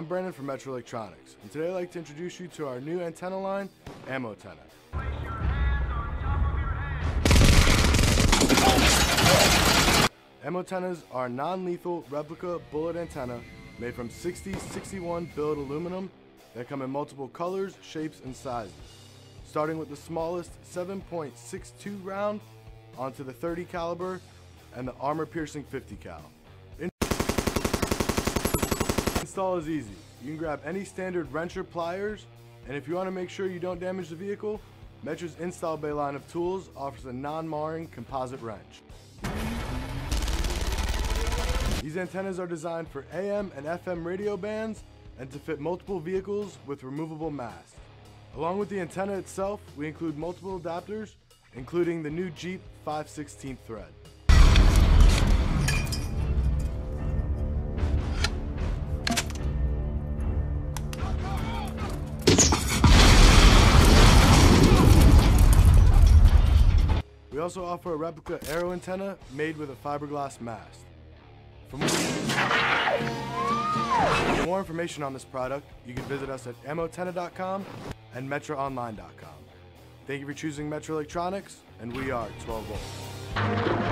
I'm Brandon from Metra Electronics, and today I'd like to introduce you to our new antenna line, AmmoTenna. Place your hands on top of your head. AmmoTennas are non-lethal replica bullet antenna made from 60/61 build aluminum that come in multiple colors, shapes, and sizes, starting with the smallest 7.62 round onto the 30 caliber and the armor-piercing 50 cal. Install is easy. You can grab any standard wrench or pliers, and if you want to make sure you don't damage the vehicle, Metra's Install Bay line of tools offers a non-marring composite wrench. These antennas are designed for AM and FM radio bands and to fit multiple vehicles with removable mast. Along with the antenna itself, we include multiple adapters, including the new Jeep 5/16 thread. We also offer a replica aero antenna made with a fiberglass mast. For more information on this product, you can visit us at AmmoTenna.com and MetraOnline.com. Thank you for choosing Metra Electronics, and we are 12 volts.